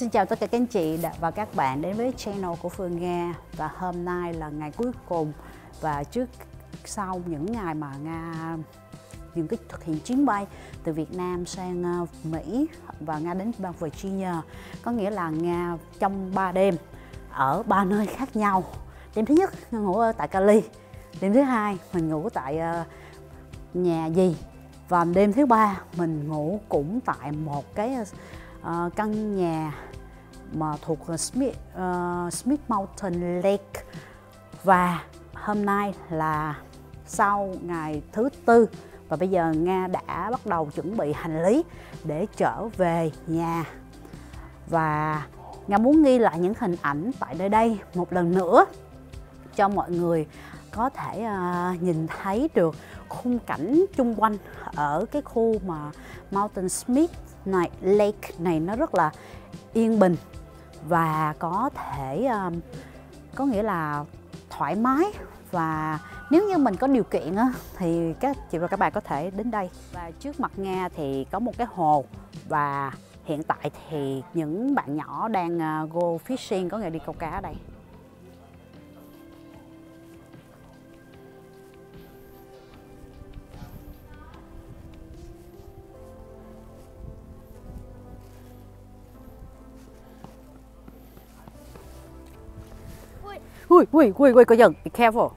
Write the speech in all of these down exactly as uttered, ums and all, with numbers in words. Xin chào tất cả các anh chị và các bạn đến với channel của Phuong Nga. Và hôm nay là ngày cuối cùng, và trước sau những ngày mà Nga những cái thực hiện chuyến bay từ Việt Nam sang Mỹ và Nga đến bang Virginia, có nghĩa là Nga trong ba đêm ở ba nơi khác nhau. Đêm thứ nhất Nga ngủ ở tại Cali, đêm thứ hai mình ngủ tại nhà gì, và đêm thứ ba mình ngủ cũng tại một cái Uh, căn nhà mà thuộc Smith, uh, Smith Mountain Lake. Và hôm nay là sau ngày thứ tư, và bây giờ Nga đã bắt đầu chuẩn bị hành lý để trở về nhà. Và Nga muốn ghi lại những hình ảnh tại nơi đây một lần nữa cho mọi người có thể uh, nhìn thấy được khung cảnh chung quanh ở cái khu mà Mountain Smith này, Lake này nó rất là yên bình và có thể um, có nghĩa là thoải mái. Và nếu như mình có điều kiện á, thì các chị và các bạn có thể đến đây. Và trước mặt Nga thì có một cái hồ, và hiện tại thì những bạn nhỏ đang uh, go fishing, có nghĩa đi câu cá ở đây. Ui, ui, ui, ui, có giận, be careful.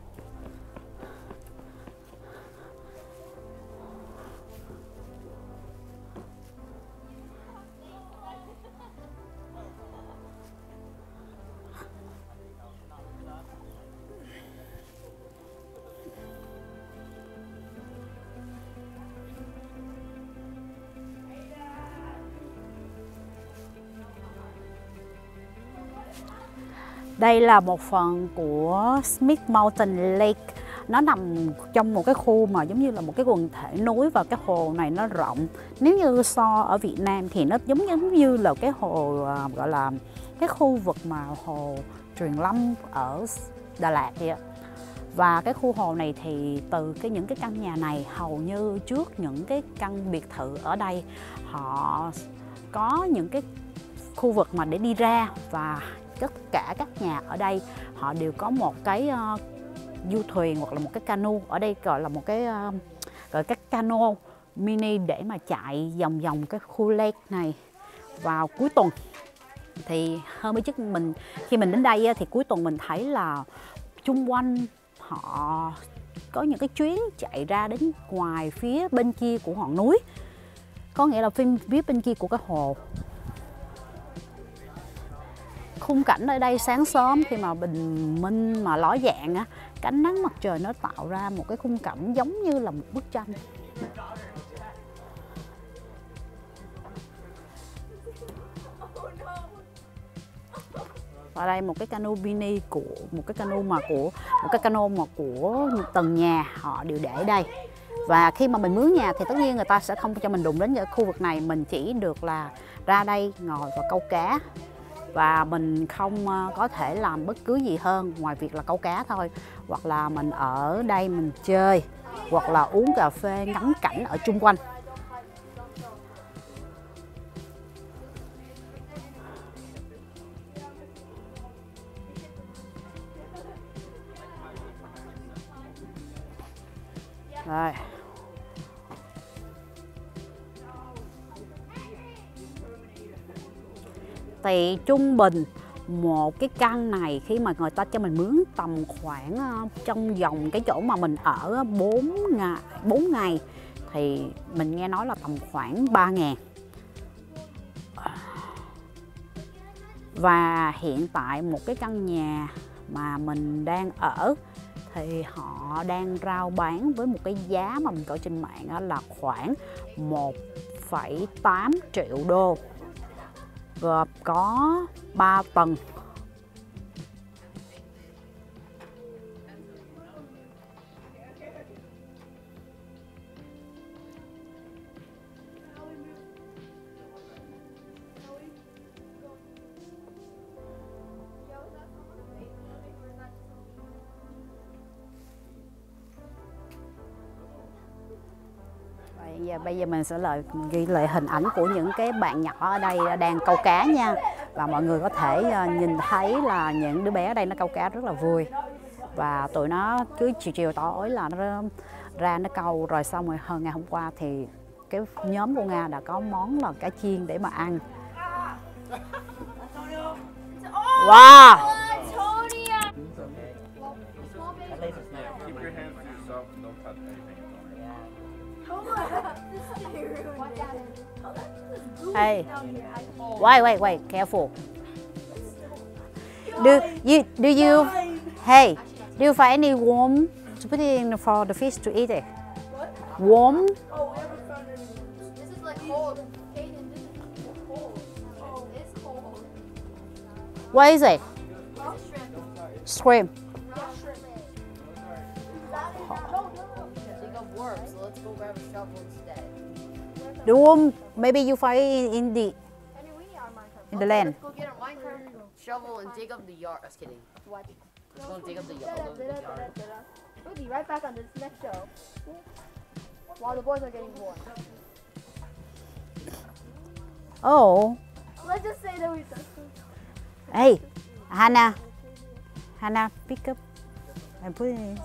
Đây là một phần của Smith Mountain Lake. Nó nằm trong một cái khu mà giống như là một cái quần thể núi, và cái hồ này nó rộng. Nếu như so ở Việt Nam thì nó giống giống như là cái hồ gọi là cái khu vực mà hồ Truyền Lâm ở Đà Lạt vậy. Và cái khu hồ này thì từ cái những cái căn nhà này, hầu như trước những cái căn biệt thự ở đây họ có những cái khu vực mà để đi ra, và tất cả các nhà ở đây họ đều có một cái uh, du thuyền hoặc là một cái cano, ở đây gọi là một cái uh, gọi các cano mini để mà chạy vòng vòng cái khu lake này vào cuối tuần. Thì hôm bữa trước mình khi mình đến đây thì cuối tuần mình thấy là chung quanh họ có những cái chuyến chạy ra đến ngoài phía bên kia của ngọn núi, có nghĩa là phía bên kia của cái hồ. Khung cảnh ở đây sáng sớm khi mà bình minh mà ló dạng á, ánh nắng mặt trời nó tạo ra một cái khung cảnh giống như là một bức tranh. Và đây một cái cano mini của một cái cano mà của một cái cano mà của từng nhà họ đều để đây. Và khi mà mình mướn nhà thì tất nhiên người ta sẽ không cho mình đụng đến khu vực này, mình chỉ được là ra đây ngồi và câu cá. Và mình không có thể làm bất cứ gì hơn ngoài việc là câu cá thôi, hoặc là mình ở đây mình chơi, hoặc là uống cà phê ngắm cảnh ở chung quanh. Rồi. Thì trung bình một cái căn này khi mà người ta cho mình mướn tầm khoảng trong vòng cái chỗ mà mình ở bốn ngày, bốn ngày thì mình nghe nói là tầm khoảng ba ngàn. Và hiện tại một cái căn nhà mà mình đang ở thì họ đang rao bán với một cái giá mà mình coi trên mạng là khoảng một phẩy tám triệu đô, gồm có ba tầng. Bây giờ mình sẽ lại ghi lại hình ảnh của những cái bạn nhỏ ở đây đang câu cá nha. Và mọi người có thể nhìn thấy là những đứa bé ở đây nó câu cá rất là vui. Và tụi nó cứ chiều chiều tối là nó ra nó câu, rồi xong rồi hơn ngày hôm qua thì cái nhóm của Nga đã có món là cá chiên để mà ăn. Wow! Hey, wait, wait, wait! Careful. Do you do you? Hey, do you find any worm to put it in for the fish to eat it? What? Worm? Oh, I haven't found any. This is like cold. Kaden, this is cold. Oh, it's cold. What is it? Huh? Shrimp. Not shrimp. No, no. They got worms, so let's go grab a shovel instead. The worm, maybe you find it in the in the land. Let's go get a minecart shovel and dig up the yard. Just kidding. What? Let's go and dig up the yard. We'll be right back on this next show. While the boys are getting bored. Oh. Let's just say that we just... Hey, Hannah. Hannah, pick up and put it in.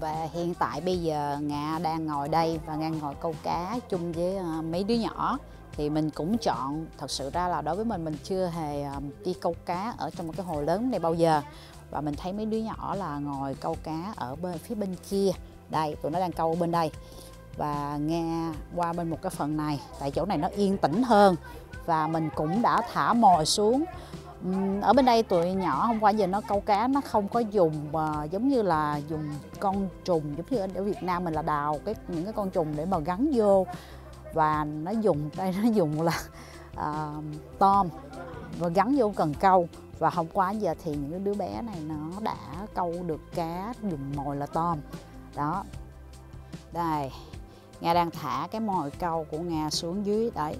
Và hiện tại bây giờ Nga đang ngồi đây và Nga ngồi câu cá chung với mấy đứa nhỏ. Thì mình cũng chọn, thật sự ra là đối với mình, mình chưa hề đi câu cá ở trong một cái hồ lớn này bao giờ. Và mình thấy mấy đứa nhỏ là ngồi câu cá ở bên phía bên kia. Đây, tụi nó đang câu bên đây. Và Nga qua bên một cái phần này, tại chỗ này nó yên tĩnh hơn. Và mình cũng đã thả mồi xuống. Ở bên đây tụi nhỏ hôm qua giờ nó câu cá, nó không có dùng uh, giống như là dùng con trùng, giống như ở Việt Nam mình là đào cái những cái con trùng để mà gắn vô. Và nó dùng đây nó dùng là uh, tôm và gắn vô cần câu. Và hôm qua giờ thì những đứa bé này nó đã câu được cá dùng mồi là tôm đó. Đây, Nga đang thả cái mồi câu của Nga xuống dưới đấy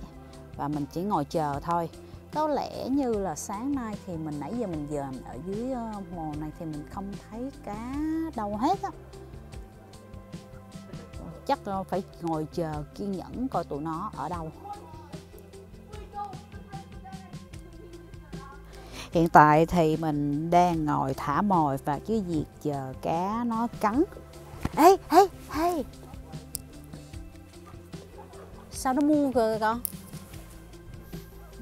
và mình chỉ ngồi chờ thôi. Có lẽ như là sáng nay thì mình nãy giờ mình giờ ở dưới hồ này thì mình không thấy cá đâu hết á. Chắc phải ngồi chờ kiên nhẫn coi tụi nó ở đâu. Hiện tại thì mình đang ngồi thả mồi và cái việc chờ cá nó cắn. Ê, ê, ê. Sao nó mua kìa con?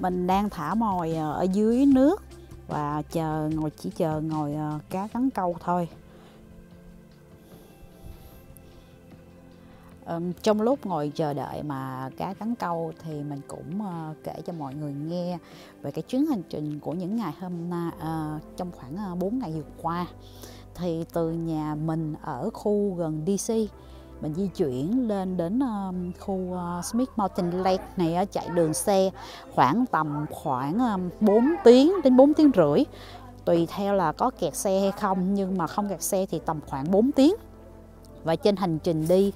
Mình đang thả mồi ở dưới nước và chờ ngồi chỉ chờ ngồi cá cắn câu thôi. Trong lúc ngồi chờ đợi mà cá cắn câu thì mình cũng kể cho mọi người nghe về cái chuyến hành trình của những ngày hôm nay, trong khoảng bốn ngày vừa qua. Thì từ nhà mình ở khu gần đê xê, mình di chuyển lên đến um, khu uh, Smith Mountain Lake này, uh, chạy đường xe khoảng tầm khoảng um, bốn tiếng đến bốn tiếng rưỡi. Tùy theo là có kẹt xe hay không, nhưng mà không kẹt xe thì tầm khoảng bốn tiếng. Và trên hành trình đi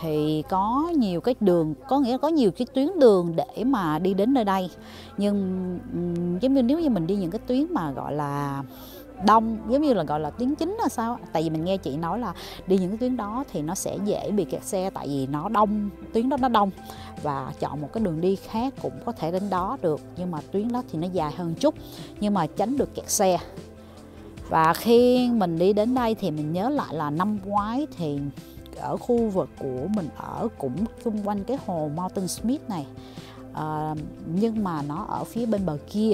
thì có nhiều cái đường, có nghĩa có nhiều cái tuyến đường để mà đi đến nơi đây. Nhưng um, giống như nếu như mình đi những cái tuyến mà gọi là đông, giống như là gọi là tuyến chính là sao? Tại vì mình nghe chị nói là đi những cái tuyến đó thì nó sẽ dễ bị kẹt xe, tại vì nó đông, tuyến đó nó đông. Và chọn một cái đường đi khác cũng có thể đến đó được, nhưng mà tuyến đó thì nó dài hơn chút, nhưng mà tránh được kẹt xe. Và khi mình đi đến đây thì mình nhớ lại là năm ngoái thì ở khu vực của mình ở cũng xung quanh cái hồ Mountain Smith này, à, nhưng mà nó ở phía bên bờ kia.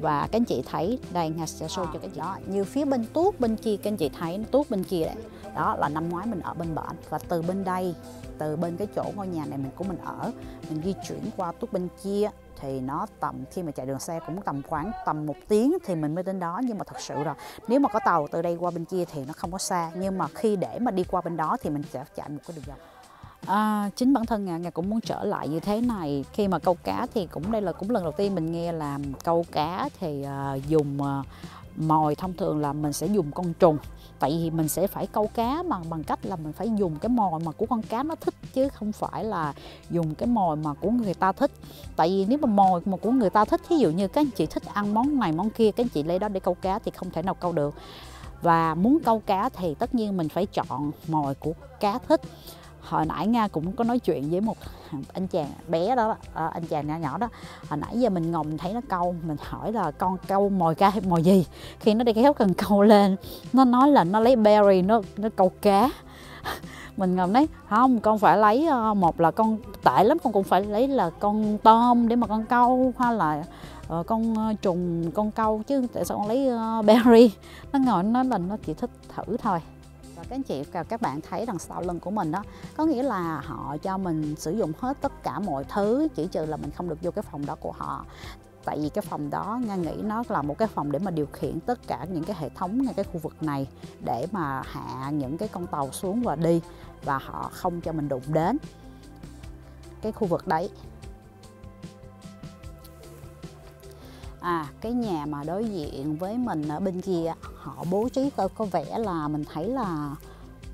Và các anh chị thấy đây, Nga sẽ show cho các anh chị đó, như phía bên tuốt bên kia, các anh chị thấy tuốt bên kia đấy, đó là năm ngoái mình ở bên bển. Và từ bên đây, từ bên cái chỗ ngôi nhà này mình của mình ở, mình di chuyển qua tuốt bên kia thì nó tầm, khi mà chạy đường xe cũng tầm khoảng tầm một tiếng thì mình mới đến đó. Nhưng mà thật sự rồi, nếu mà có tàu từ đây qua bên kia thì nó không có xa, nhưng mà khi để mà đi qua bên đó thì mình sẽ chạy một cái đường dọc. À, chính bản thân Nga, Nga cũng muốn trở lại như thế này. Khi mà câu cá thì cũng đây là cũng lần đầu tiên mình nghe là câu cá thì uh, dùng uh, mồi. Thông thường là mình sẽ dùng con trùng, tại vì mình sẽ phải câu cá bằng bằng cách là mình phải dùng cái mồi mà của con cá nó thích, chứ không phải là dùng cái mồi mà của người ta thích. Tại vì nếu mà mồi mà của người ta thích, ví dụ như các anh chị thích ăn món này món kia, các anh chị lấy đó để câu cá thì không thể nào câu được. Và muốn câu cá thì tất nhiên mình phải chọn mồi của cá thích. Hồi nãy Nga cũng có nói chuyện với một anh chàng bé đó, anh chàng nhỏ nhỏ đó. Hồi nãy giờ mình ngồng thấy nó câu, mình hỏi là con câu mồi cá hay mồi gì. Khi nó đi kéo cần câu lên, nó nói là nó lấy berry, nó, nó câu cá. Mình ngầm đấy, không, con phải lấy, một là con tệ lắm, con cũng phải lấy là con tôm để mà con câu, hay là uh, con trùng con câu, chứ tại sao con lấy uh, berry. Nó ngồi nó là nó chỉ thích thử thôi. Và các anh chị và các bạn thấy đằng sau lưng của mình đó, có nghĩa là họ cho mình sử dụng hết tất cả mọi thứ, chỉ trừ là mình không được vô cái phòng đó của họ. Tại vì cái phòng đó Nga nghĩ nó là một cái phòng để mà điều khiển tất cả những cái hệ thống ngay cái khu vực này, để mà hạ những cái con tàu xuống và đi, và họ không cho mình đụng đến cái khu vực đấy. À, cái nhà mà đối diện với mình ở bên kia họ bố trí có, có vẻ là mình thấy là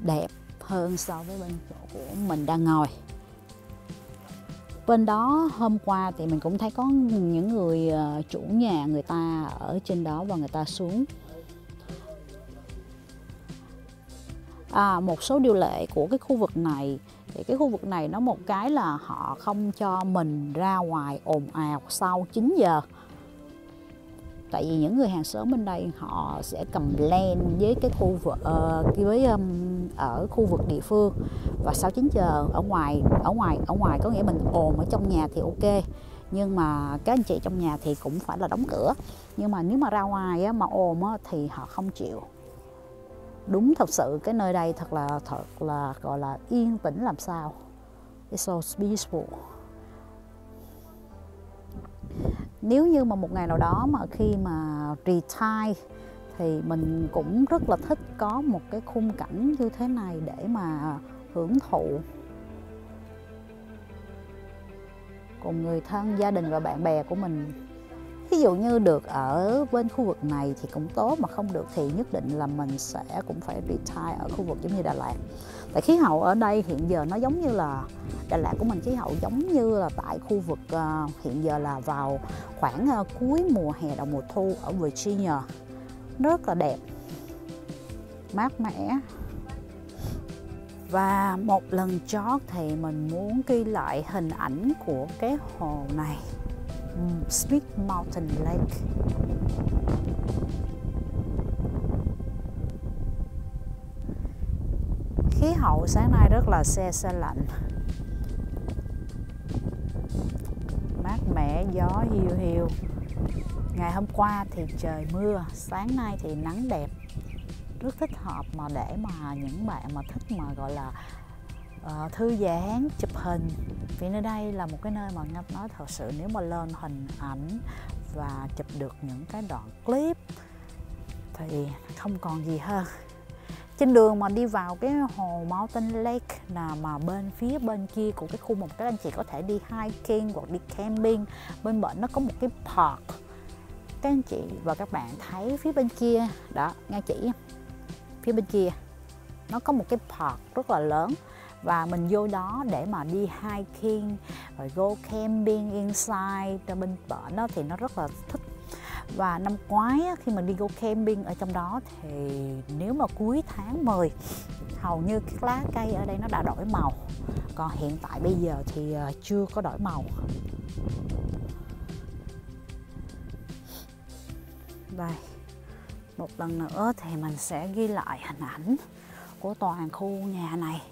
đẹp hơn so với bên chỗ của mình đang ngồi. Bên đó hôm qua thì mình cũng thấy có những người chủ nhà người ta ở trên đó và người ta xuống. À, một số điều lệ của cái khu vực này, thì cái khu vực này nó một cái là họ không cho mình ra ngoài ồn ào sau chín giờ. Tại vì những người hàng xóm bên đây họ sẽ complain với cái khu vực uh, với um, ở khu vực địa phương, và sau chín giờ ở ngoài ở ngoài ở ngoài có nghĩa mình ồn ở trong nhà thì ok, nhưng mà các anh chị trong nhà thì cũng phải là đóng cửa. Nhưng mà nếu mà ra ngoài á, mà ồn á, thì họ không chịu. Đúng, thật sự cái nơi đây thật là thật là gọi là yên tĩnh làm sao. It's so peaceful. Nếu như mà một ngày nào đó mà khi mà retire thì mình cũng rất là thích có một cái khung cảnh như thế này để mà hưởng thụ cùng người thân, gia đình và bạn bè của mình. Ví dụ như được ở bên khu vực này thì cũng tốt, mà không được thì nhất định là mình sẽ cũng phải retire ở khu vực giống như Đà Lạt. Tại khí hậu ở đây hiện giờ nó giống như là Đà Lạt của mình, khí hậu giống như là tại khu vực uh, hiện giờ là vào khoảng uh, cuối mùa hè đầu mùa thu ở Virginia. Rất là đẹp, mát mẻ. Và một lần chót thì mình muốn ghi lại hình ảnh của cái hồ này, Smith Mountain Lake. Khí hậu sáng nay rất là se se lạnh, mát mẻ, gió hiu hiu. Ngày hôm qua thì trời mưa, sáng nay thì nắng đẹp, rất thích hợp mà để mà những bạn mà thích mà gọi là uh, thư giãn, chụp hình. Vì nơi đây là một cái nơi mà Ngọc nói thật sự, nếu mà lên hình ảnh và chụp được những cái đoạn clip thì không còn gì hơn. Trên đường mà đi vào cái hồ Mountain Lake là mà bên phía bên kia của cái khu vực, các anh chị có thể đi hiking hoặc đi camping. Bên bển nó có một cái park. Các anh chị và các bạn thấy phía bên kia đó, nghe chị, phía bên kia nó có một cái park rất là lớn, và mình vô đó để mà đi hiking rồi go camping inside. Ở bên bển đó thì nó rất là thích. Và năm ngoái khi mình đi go camping ở trong đó thì nếu mà cuối tháng mười hầu như các lá cây ở đây nó đã đổi màu, còn hiện tại bây giờ thì chưa có đổi màu. Đây, một lần nữa thì mình sẽ ghi lại hình ảnh của toàn khu nhà này.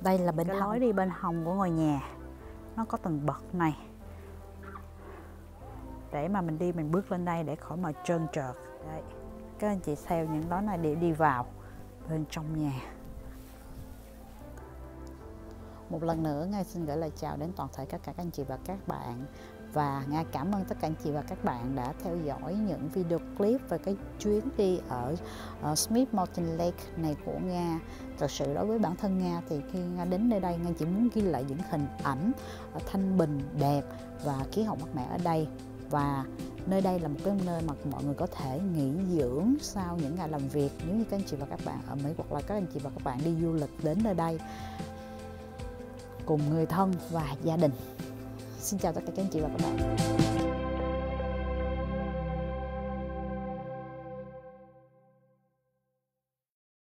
Đây là bên cái lối đi bên hông của ngôi nhà. Nó có từng bậc này để mà mình đi, mình bước lên đây để khỏi mà trơn trượt. Đấy, các anh chị theo những đó này để đi vào bên trong nhà. Một lần nữa Nga xin gửi lời chào đến toàn thể các các anh chị và các bạn. Và Nga cảm ơn tất cả anh chị và các bạn đã theo dõi những video clip về cái chuyến đi ở Smith Mountain Lake này của Nga. Thật sự đối với bản thân Nga thì khi Nga đến nơi đây, Nga chỉ muốn ghi lại những hình ảnh thanh bình, đẹp và khí hậu mát mẻ ở đây. Và nơi đây là một cái nơi mà mọi người có thể nghỉ dưỡng sau những ngày làm việc. Nếu như các anh chị và các bạn ở Mỹ hoặc là các anh chị và các bạn đi du lịch đến nơi đây. cùng người thân và gia đình. Xin chào tất cả các anh chị và các bạn.